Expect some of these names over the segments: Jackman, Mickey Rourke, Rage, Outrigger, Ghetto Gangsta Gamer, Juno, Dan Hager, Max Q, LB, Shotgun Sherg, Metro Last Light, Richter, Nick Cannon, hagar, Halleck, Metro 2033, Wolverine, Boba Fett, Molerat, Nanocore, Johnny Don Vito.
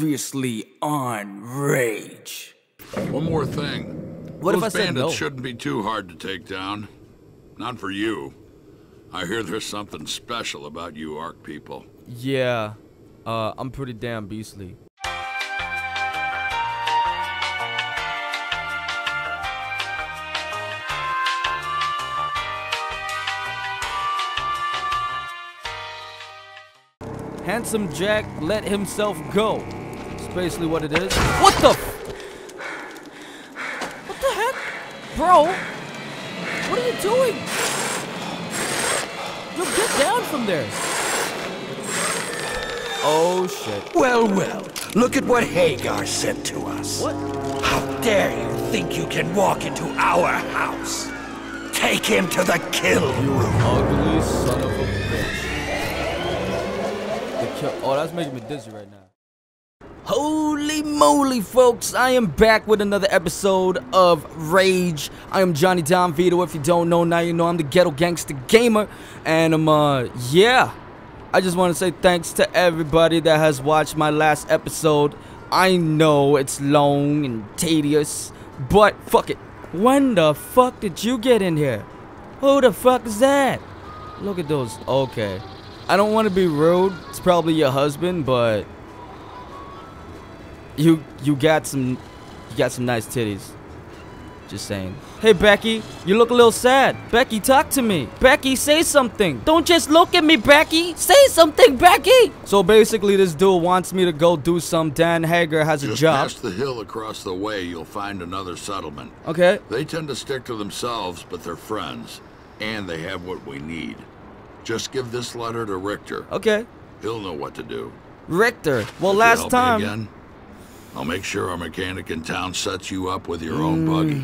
Previously on Rage. One more thing. What if I said no? Those bandits shouldn't be too hard to take down. Not for you. I hear there's something special about you ARC people. Yeah, I'm pretty damn beastly. Handsome Jack let himself go. It's basically what it is. What the what the heck? Bro, what are you doing? Yo, get down from there. Oh, shit. Well, well, look at what Hagar said to us. What? How dare you think you can walk into our house? Take him to the kill room. You ugly son of a bitch. Oh, that's making me dizzy right now. Holy moly, folks. I am back with another episode of Rage. I am Johnny Don Vito. If you don't know, now you know. I'm the Ghetto Gangsta Gamer. And I'm, yeah. I just want to say thanks to everybody that has watched my last episode. I know it's long and tedious, but fuck it. When the fuck did you get in here? Who the fuck is that? Look at those. Okay. I don't want to be rude, it's probably your husband, but you got some nice titties. Just saying. Hey Becky, you look a little sad. Becky, talk to me. Becky, say something. Don't just look at me, Becky. Say something, Becky. So basically this dude wants me to go do some. Dan Hager has a job. Just past the hill across the way, you'll find another settlement. Okay. They tend to stick to themselves, but they're friends, and they have what we need. Just give this letter to Richter. Okay. He'll know what to do. Richter. Well, last time. Again, I'll make sure our mechanic in town sets you up with your own buggy.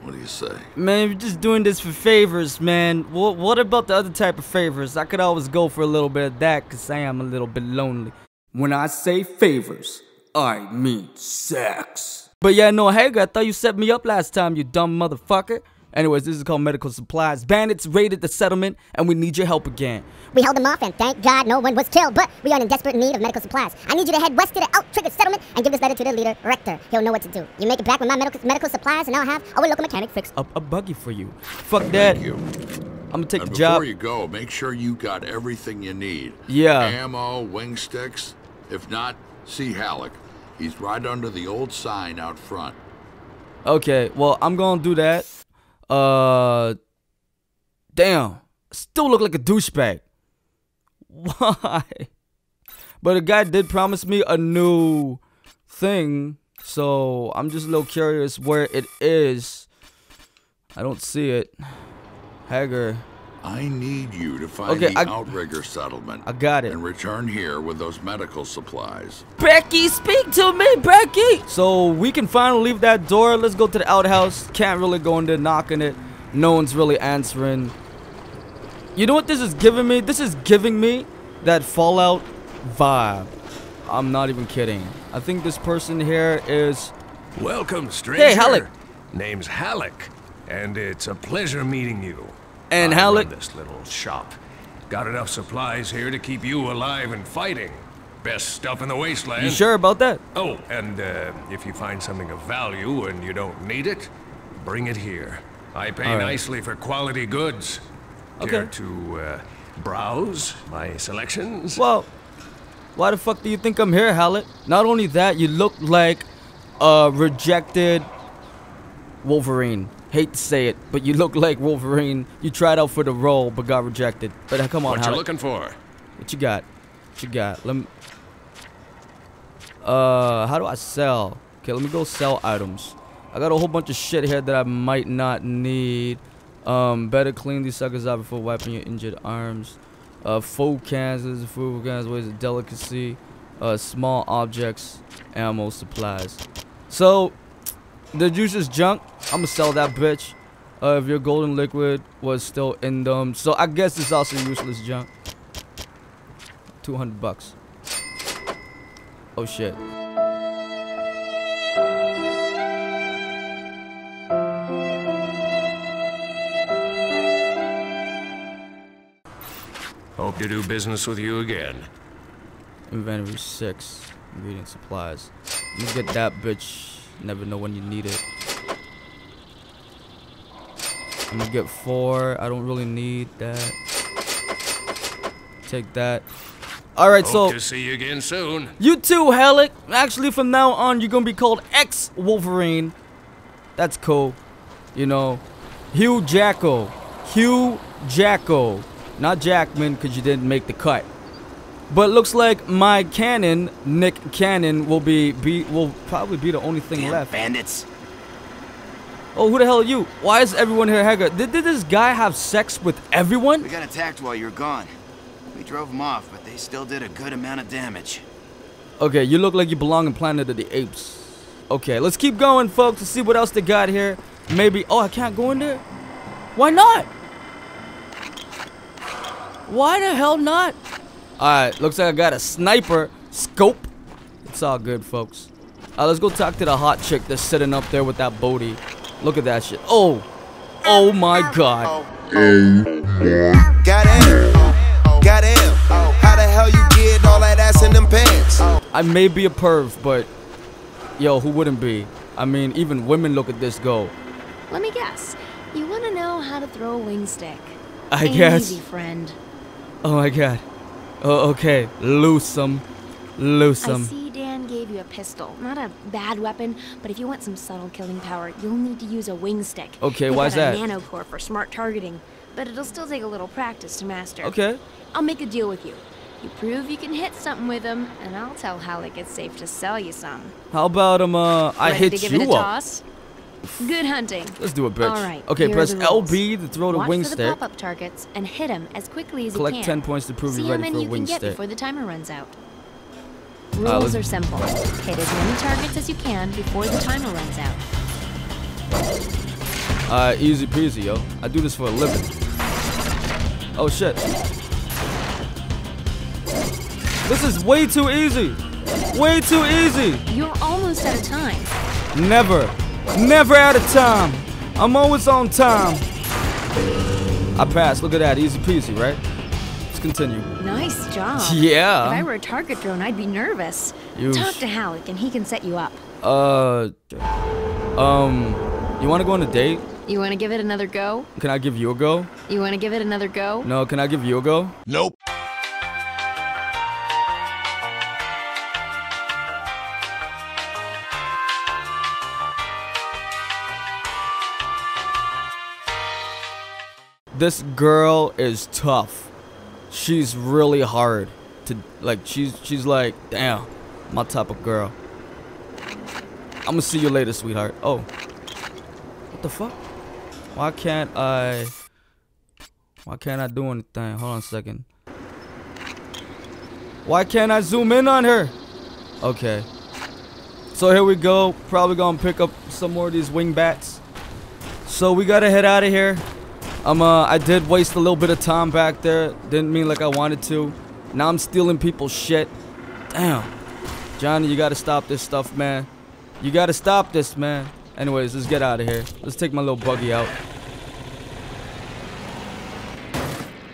What do you say? Man, we're just doing this for favors, man. What about the other type of favors? I could always go for a little bit of that because I am a little bit lonely. When I say favors, I mean sex. But yeah, no, Hager, I thought you set me up last time, you dumb motherfucker. Anyways, this is called medical supplies. Bandits raided the settlement, and we need your help again. We held them off, and thank God no one was killed, but we are in desperate need of medical supplies. I need you to head west to the Outrigger settlement and give this letter to the leader, Richter. He'll know what to do. You make it back with my medical supplies, and I'll have our local mechanic fix up a buggy for you. Fuck that. Thank you. I'm gonna take the job. Before you go, make sure you got everything you need. Yeah. Ammo, wing sticks. If not, see Halleck. He's right under the old sign out front. Okay, well, I'm gonna do that. Damn, I still look like a douchebag. Why? But the guy did promise me a new thing, so I'm just a little curious where it is. I don't see it. Hager, I need you to find the Outrigger settlement. I got it. And return here with those medical supplies. Becky, speak to me, Becky! So we can finally leave that door. Let's go to the outhouse. Can't really go in there knocking it. No one's really answering. You know what this is giving me? This is giving me that Fallout vibe. I'm not even kidding. I think this person here is... Welcome, stranger. Hey, Halleck. Name's Halleck, and it's a pleasure meeting you. And Halleck, this little shop got enough supplies here to keep you alive and fighting. Best stuff in the wasteland. You sure about that? Oh, and if you find something of value and you don't need it, bring it here. I pay nicely for quality goods. Okay. Care to browse my selections? Well, why the fuck do you think I'm here, Halleck? Not only that, you look like a rejected Wolverine. Hate to say it, but you look like Wolverine. You tried out for the role, but got rejected. But come on, Halleck. What you looking for? What you got? What you got? Let me... how do I sell? Okay, let me go sell items. I got a whole bunch of shit here that I might not need. Better clean these suckers out before wiping your injured arms. Food cans, ways of delicacy. Small objects, ammo, supplies. So... the juice is junk. I'm gonna sell that bitch. If your golden liquid was still in them. So I guess it's also useless junk. 200 bucks. Oh shit. Hope to do business with you again. Inventory 6. Ingredient supplies. You get that, bitch. Never know when you need it. I'm gonna get 4. I don't really need that. Take that. All right, hope to see you again soon. You too, Halleck. Actually, from now on, you're gonna be called X Wolverine. That's cool. You know, Hugh Jacko. Hugh Jacko, not Jackman, cause you didn't make the cut. But looks like my cannon, Nick Cannon, will probably be the only thing left. Bandits. Oh, who the hell are you? Why is everyone here haggard? Did this guy have sex with everyone? We got attacked while you were gone. We drove them off, but they still did a good amount of damage. Okay, you look like you belong in Planet of the Apes. Okay, let's keep going, folks, to see what else they got here. Maybe, oh, I can't go in there? Why not? Why the hell not? Alright, looks like I got a sniper scope. It's all good, folks. Alright, let's go talk to the hot chick that's sitting up there with that booty. Look at that shit. Oh. Oh my god. Goddamn. Goddamn. How the hell you get all that ass in them pants? I may be a perv, but yo, who wouldn't be? I mean, even women look at this go. Let me guess. You wanna know how to throw a wing stick? I guess. Easy, friend. Oh my god. Oh, okay. Loose 'em. Loose 'em. I see Dan gave you a pistol. Not a bad weapon, but if you want some subtle killing power, you'll need to use a wing stick. Okay, why is that? Nanocore for smart targeting, but it'll still take a little practice to master. Okay. I'll make a deal with you. You prove you can hit something with them, and I'll tell Halleck it's safe to sell you some. How about I hit you up? Ready to give it a toss? Good hunting. Let's do it, bitch. All right, okay, press LB to throw the wing stick. Watch for the pop-up targets and hit them as quickly as you can. Collect 10 points to prove you're ready for a wing stick. See how many you can get before the timer runs out. Rules are simple. Hit as many targets as you can before the timer runs out. Easy peasy, yo. I do this for a living. Oh, shit. This is way too easy. Way too easy. You're almost out of time. Never. Never out of time. I'm always on time. I passed. Look at that. Easy peasy, right? Let's continue. Nice job. Yeah. If I were a target drone, I'd be nervous. Talk to Halleck and he can set you up. You want to go on a date? You want to give it another go? Can I give you a go? You want to give it another go? No, can I give you a go? Nope. This girl is tough. She's really hard to like. She's like, damn, my type of girl. I'm gonna see you later, sweetheart. Oh, what the fuck? Why can't I? Why can't I do anything? Hold on a second. Why can't I zoom in on her? Okay. So here we go. Probably gonna pick up some more of these wing bats. So we gotta head out of here. I did waste a little bit of time back there. Didn't mean like I wanted to. Now I'm stealing people's shit. Damn. Johnny, you gotta stop this stuff, man. You gotta stop this, man. Anyways, let's get out of here. Let's take my little buggy out.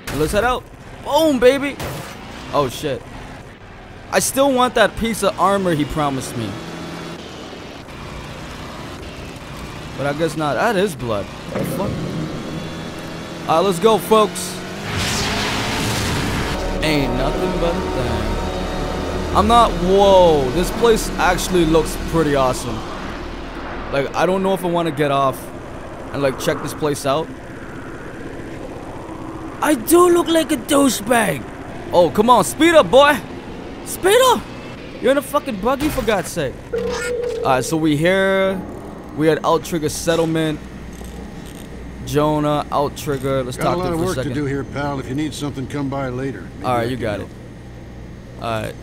And let's head out. Boom, baby. Oh, shit. I still want that piece of armor he promised me. But I guess not. That is blood. What the fuck? Alright, let's go, folks. Ain't nothing but a thing. Whoa, this place actually looks pretty awesome. Like, I don't know if I want to get off and, like, check this place out. I do look like a douchebag. Oh, come on, speed up, boy. Speed up. You're in a fucking buggy, for God's sake. Alright, so we here. We had Outrigger Settlement. Jonah, Outrigger. Let's talk to him for a second. Got a lot of work to do here, pal. If you need something, come by later. Alright, you got it. Alright.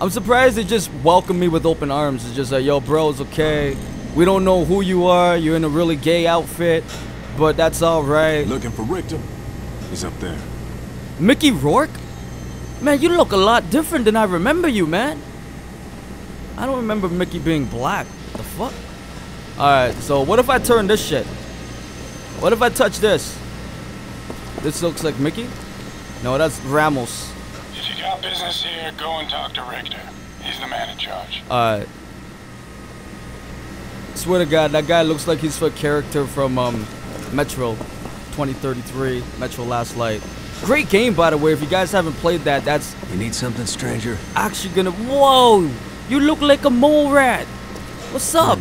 I'm surprised they just welcomed me with open arms. It's just like, yo, bro, it's okay. We don't know who you are. You're in a really gay outfit, but that's alright. Looking for Richter? He's up there. Mickey Rourke? Man, you look a lot different than I remember you, man. I don't remember Mickey being black. What the fuck? Alright, so what if I turn this shit? What if I touch this? This looks like Mickey? No, that's Ramos. If you got business here, go and talk to Richter. He's the man in charge. Alright. Swear to God, that guy looks like he's a character from Metro 2033, Metro Last Light. Great game, by the way. If you guys haven't played that, that's... You need something, stranger? Actually gonna... Whoa! You look like a mole rat! What's up?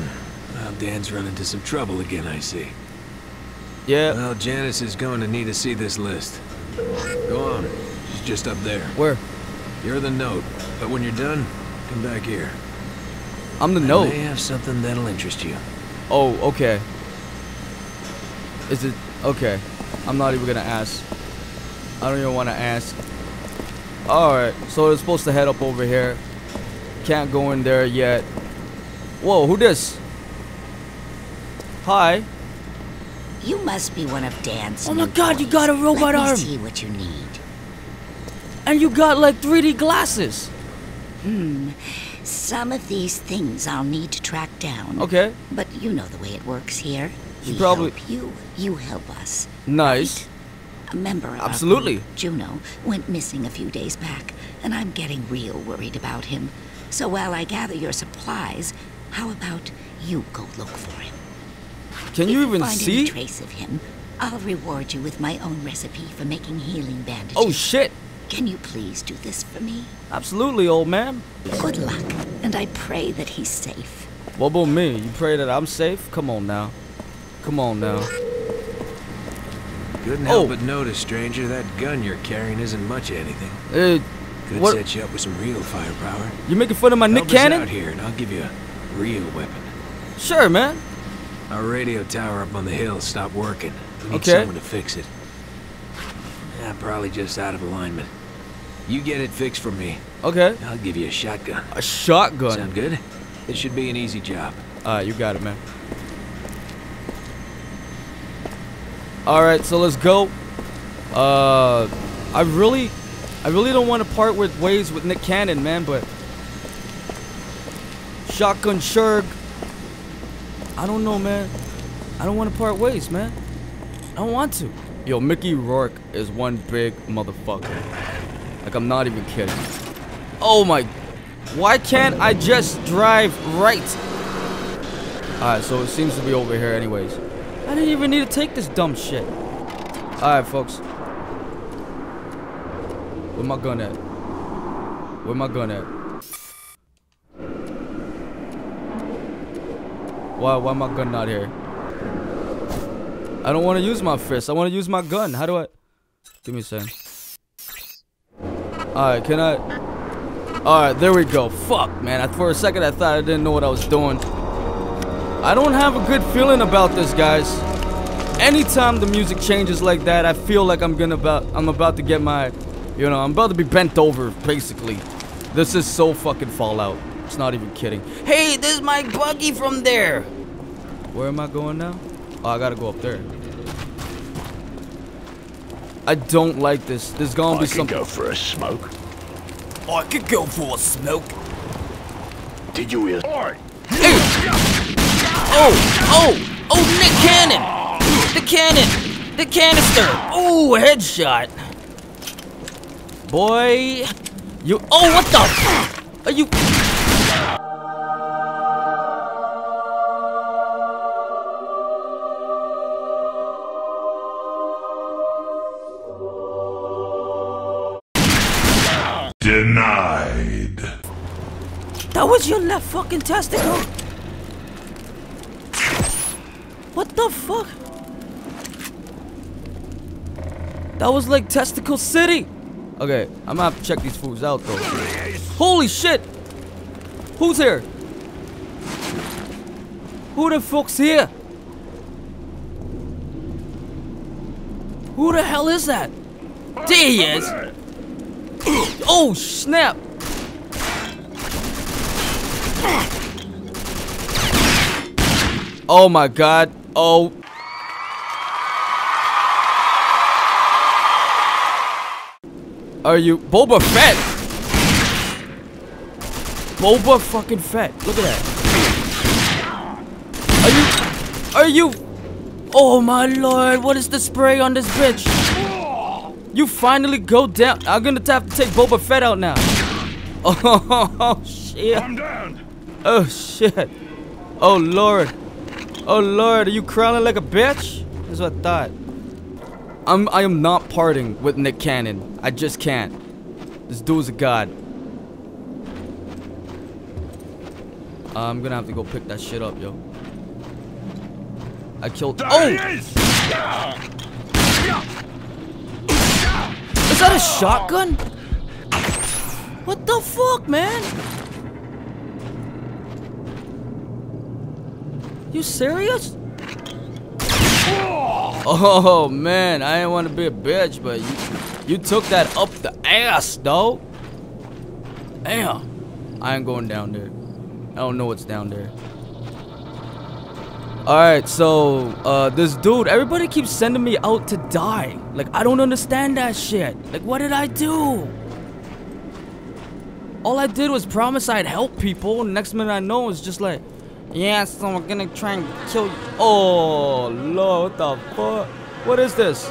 Well, Dan's run into some trouble again, I see. Yeah. Well, Janice is going to need to see this list. Go on. She's just up there. Where? You're the note. But when you're done, come back here. I'm the note. I may have something that'll interest you. Oh, okay. Is it... Okay. I'm not even gonna ask. I don't even want to ask. Alright, so it's supposed to head up over here. Can't go in there yet. Whoa, who this? Hi. You must be one of Dan's. Oh my God, you got a robot arm. Let me see what you need. And you got like 3D glasses. Some of these things I'll need to track down. Okay. But you know the way it works here. We help you, you help us. Nice. Right? A member of our group, Juno, went missing a few days back, and I'm getting real worried about him. So while I gather your supplies, how about you go look for him? Can you even see? If you find any trace of him, I'll reward you with my own recipe for making healing bandages. Oh shit! Can you please do this for me? Absolutely, old man. Good luck, and I pray that he's safe. What about me? You pray that I'm safe? Come on now. Come on now. Couldn't help but notice, stranger, that gun you're carrying isn't much of anything. Could set you up with some real firepower. You making fun of my Nick Cannon? Help us out here, and I'll give you a real weapon. Sure, man. Our radio tower up on the hill stopped working. We need someone to fix it. Yeah, probably just out of alignment. You get it fixed for me. Okay. I'll give you a shotgun. A shotgun? Sound good? It should be an easy job. Alright, you got it, man. Alright, so let's go. I really don't want to part with ways with Nick Cannon, man, but Shotgun Sherg, I don't know, man. I don't want to part ways, man. I don't want to. Yo, Mickey Rourke is one big motherfucker. Like, I'm not even kidding. Oh my, why can't I just drive right? Alright, so it seems to be over here anyways. I didn't even need to take this dumb shit. Alright, folks. Where my gun at? Where my gun at? Why my gun not here? I don't want to use my fist. I want to use my gun. How do I... Give me a second. Alright, can I... Alright, there we go. Fuck, man. For a second, I thought I didn't know what I was doing. I don't have a good feeling about this, guys. Anytime the music changes like that, I feel like I'm about to get my, you know, I'm about to be bent over, basically. This is so fucking Fallout. It's not even kidding. Hey, this is my buggy from there. Where am I going now? Oh, I gotta go up there. I don't like this. There's gonna be something. I could go for a smoke. I could go for a smoke. Did you hear? Hey! Oh, Nick Cannon! The canister! Oh, headshot! Boy, you. Oh, what the? Are you? Denied. That was your left fucking testicle. What the fuck? That was like Testicle City! Okay, I'm gonna have to check these fools out though. Holy shit! Who's here? Who the fuck's here? Who the hell is that? There he is! Oh snap! Oh my God. Oh. Are you Boba Fett? Boba fucking Fett. Look at that. Are you? Oh my Lord, what is the spray on this bitch? You finally go down. I'm gonna have to take Boba Fett out now. Oh shit. I'm down. Oh shit. Oh lord. Oh lord, are you crawling like a bitch? That's what I thought. I am not parting with Nick Cannon. I just can't. This dude's a god. I'm gonna have to go pick that shit up, yo. I killed. There Is that a shotgun? What the fuck, man? You serious? Oh man, I didn't want to be a bitch, but you took that up the ass, dog. Damn, I ain't going down there. I don't know what's down there. Alright, so this dude, everybody keeps sending me out to die. Like, I don't understand that shit. Like, what did I do? All I did was promise I'd help people. Next minute I know it's just like, yeah, so I'm gonna try and kill you. Oh lord, what the fuck? What is this?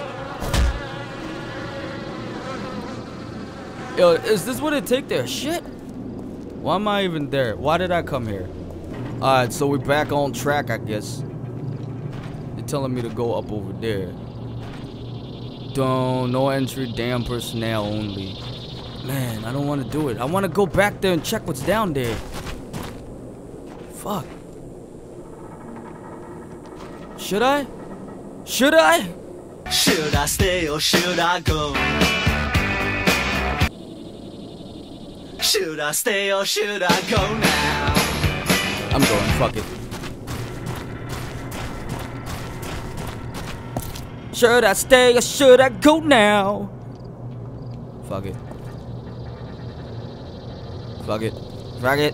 Yo, is this what it take there? Shit? Why am I even there? Why did I come here? Alright, so we're back on track, I guess. They're telling me to go up over there. Don't, no entry, damn personnel only. Man, I don't want to do it. I want to go back there and check what's down there. Fuck. Should I? Should I? Should I stay or should I go? Should I stay or should I go now? I'm going, fuck it. Should I stay or should I go now? Fuck it. Fuck it. Fuck it.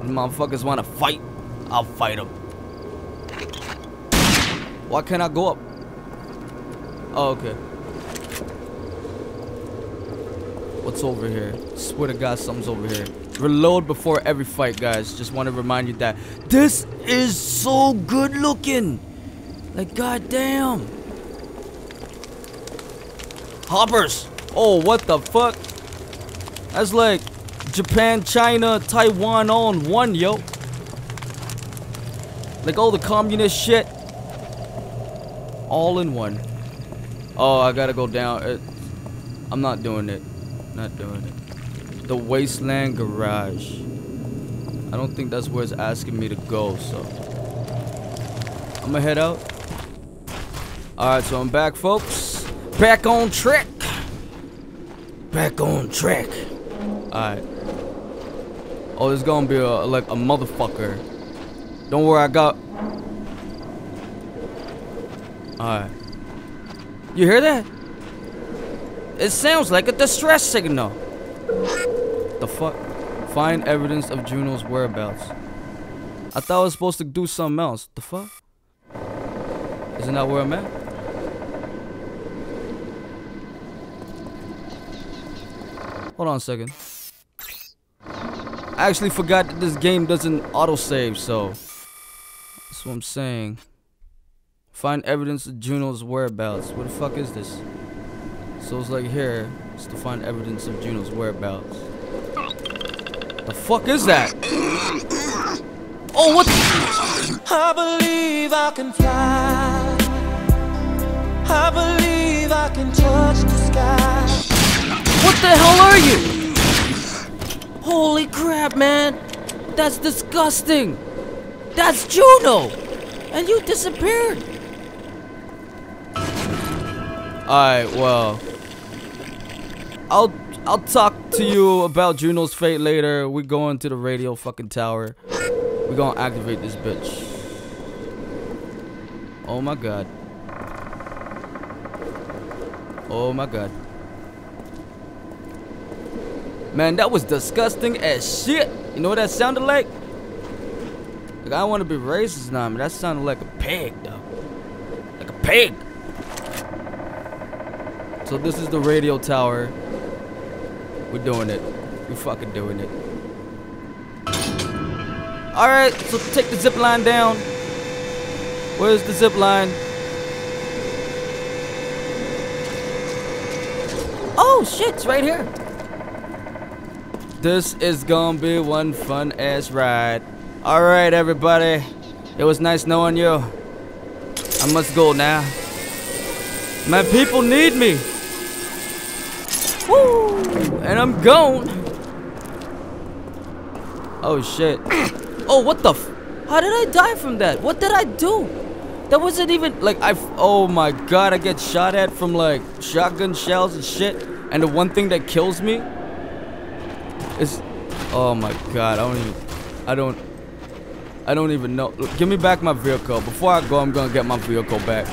These motherfuckers wanna fight? I'll fight them. Why can't I go up? Oh, okay. What's over here? Swear to God, something's over here. Reload before every fight, guys. Just want to remind you that this is so good looking. Like, goddamn. Hoppers. Oh, what the fuck? That's like Japan, China, Taiwan all in one, yo. Like all the communist shit. All in one. Oh, I gotta go down. I'm not doing it. Not doing it. The Wasteland Garage. I don't think that's where it's asking me to go, so I'm gonna head out. Alright, so I'm back, folks. Back on track. Back on track. Alright. Oh, there's gonna be like a motherfucker. Don't worry, I got. Alright. You hear that? It sounds like a distress signal. The fuck? Find evidence of Juno's whereabouts. I thought I was supposed to do something else. The fuck? Isn't that where I'm at? Hold on a second. I actually forgot that this game doesn't autosave, so that's what I'm saying. Find evidence of Juno's whereabouts. What the fuck is this? So it's like here, it's to find evidence of Juno's whereabouts. The fuck is that? Oh, what? I believe I can fly. I believe I can touch the sky. What the hell are you? Holy crap, man. That's disgusting. That's Juno. And you disappeared. Alright, well. I'll talk to you about Juno's fate later. We're going to the radio fucking tower. We're gonna activate this bitch. Oh my god. Oh my god. Man, that was disgusting as shit. You know what that sounded like? Like, I don't want to be racist now, man. That sounded like a pig, though. Like a pig. So this is the radio tower. We're doing it. We're fucking doing it. Alright, so take the zip line down. Where's the zip line? Oh shit, it's right here. This is gonna be one fun ass ride. Alright everybody, it was nice knowing you. I must go now. My people need me. Woo! And I'm gone. Oh shit. Oh, what the f— how did I die from that? What did I do? That wasn't even like— oh my god, I get shot at from like shotgun shells and shit. And the one thing that kills me is— oh my god, I don't even know. Look, give me back my vehicle. Before I go, I'm gonna get my vehicle back.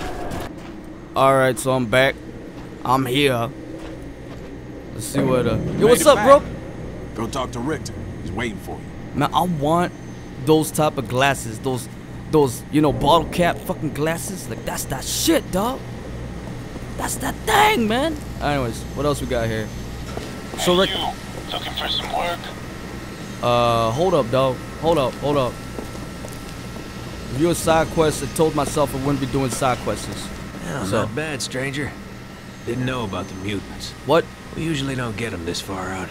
Alright, so I'm back. I'm here. Let's see what yo, what's up, bro? Go talk to Richter. He's waiting for you. Man, I want those type of glasses. Those, you know, bottle cap fucking glasses. Like, that's that shit, dog. That's that thing, man. Anyways, what else we got here? So, Richter, looking for some work? Hold up, dog. Hold up. If you're a side quest, I told myself I wouldn't be doing side quests. Well, so. Not bad, stranger. Didn't know about the mutants. What? We usually don't get them this far out.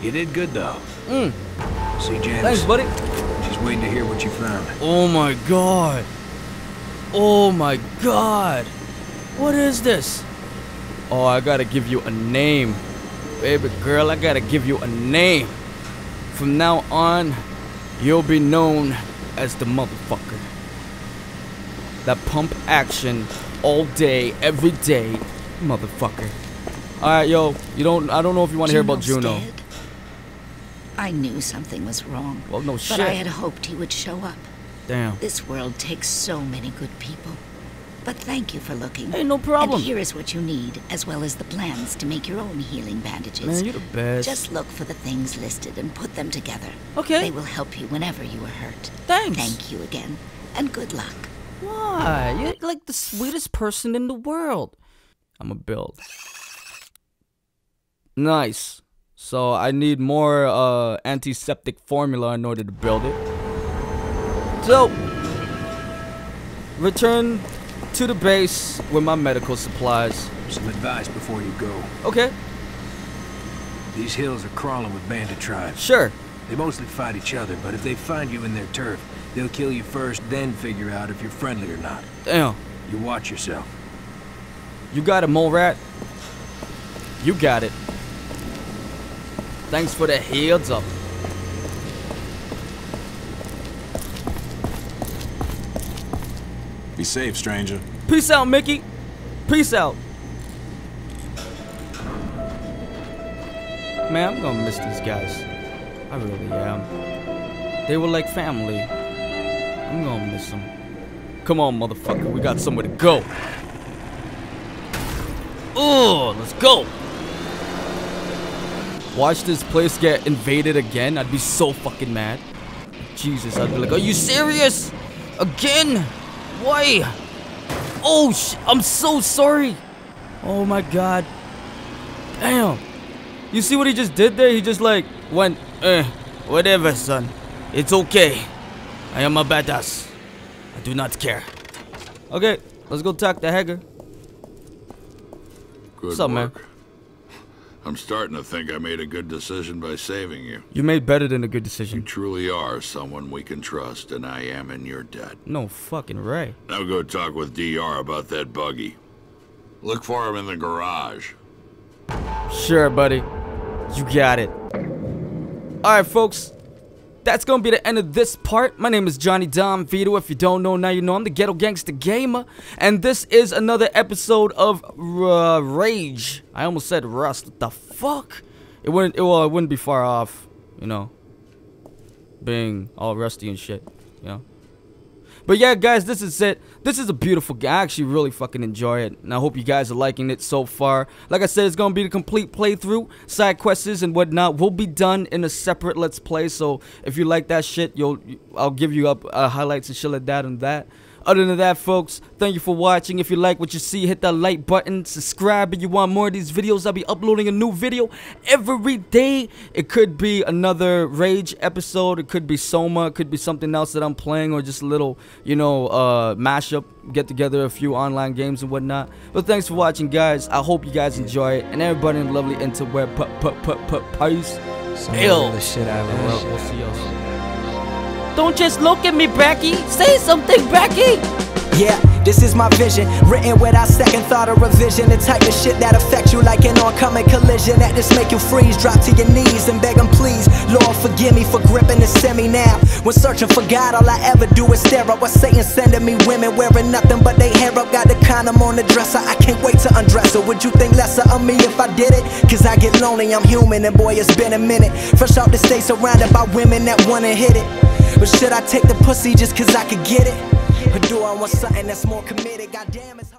You did good, though. Mm. See Janice. Thanks, buddy. She's waiting to hear what you found. Oh, my God. Oh, my God. What is this? Oh, I gotta give you a name. Baby girl, I gotta give you a name. From now on, you'll be known as the motherfucker. That pump action all day, every day, motherfucker. Alright, yo, I don't know if you want to hear about Juno. Dead. I knew something was wrong. Well, no shit. But I had hoped he would show up. Damn. This world takes so many good people. But thank you for looking. Hey, no problem. And here is what you need, as well as the plans to make your own healing bandages. Man, you're the best. Just look for the things listed and put them together. Okay. They will help you whenever you are hurt. Thanks. Thank you again, and good luck. Why? You're like the sweetest person in the world. I'm a build. Nice. So I need more antiseptic formula in order to build it. So, return to the base with my medical supplies. Some advice before you go. Okay. These hills are crawling with bandit tribes. Sure. They mostly fight each other, but if they find you in their turf, they'll kill you first, then figure out if you're friendly or not. Damn. You watch yourself. You got it, mole rat. You got it. Thanks for the heads up. Be safe, stranger. Peace out, Mickey. Peace out. Man, I'm gonna miss these guys. I really am. They were like family. I'm gonna miss them. Come on, motherfucker. We got somewhere to go. Oh, let's go. Watch this place get invaded again. I'd be so fucking mad. Jesus, I'd be like, are you serious? Again? Why? Oh, I'm so sorry. Oh my god. Damn. You see what he just did there? He just like went, whatever, son. It's okay. I am a badass. I do not care. Okay, let's go talk to Hagger. What's up, man? I'm starting to think I made a good decision by saving you. You made better than a good decision. You truly are someone we can trust, and I am in your debt. No fucking right. Now go talk with DR about that buggy. Look for him in the garage. Sure, buddy. You got it. Alright, folks. That's gonna be the end of this part. My name is Johnny Don Vito. If you don't know, now you know. I'm the Ghetto Gangsta Gamer. And this is another episode of Rage. I almost said Rust. What the fuck? It wouldn't be far off, you know, being all rusty and shit, you know. But yeah, guys, this is it. This is a beautiful game. I actually really fucking enjoy it. And I hope you guys are liking it so far. Like I said, it's going to be the complete playthrough. Side quests and whatnot will be done in a separate Let's Play. So if you like that shit, I'll give you up highlights and shit like that and that. Other than that, folks, thank you for watching. If you like what you see, hit that like button. Subscribe if you want more of these videos. I'll be uploading a new video every day. It could be another Rage episode. It could be Soma. It could be something else that I'm playing, or just a little, you know, mashup. Get together a few online games and whatnot. But thanks for watching, guys. I hope you guys enjoy it. And everybody in the lovely interweb, peace. It's ill. The shit I ever wrote. We'll see y'all. Don't just look at me, Bracky. Say something, Bracky. Yeah, this is my vision, written without second thought or revision. The type of shit that affects you like an oncoming collision, that just make you freeze, drop to your knees and beg them please, Lord forgive me for gripping the semi now. When searching for God, all I ever do is stare up. What Satan sending me women wearing nothing but they hair up. Got the condom on the dresser, I can't wait to undress her. Would you think lesser of me if I did it? Cause I get lonely, I'm human, and boy it's been a minute. Fresh out the state surrounded by women that wanna hit it. But should I take the pussy just cause I could get it? Or do I want something that's more committed? Goddamn, it's hard.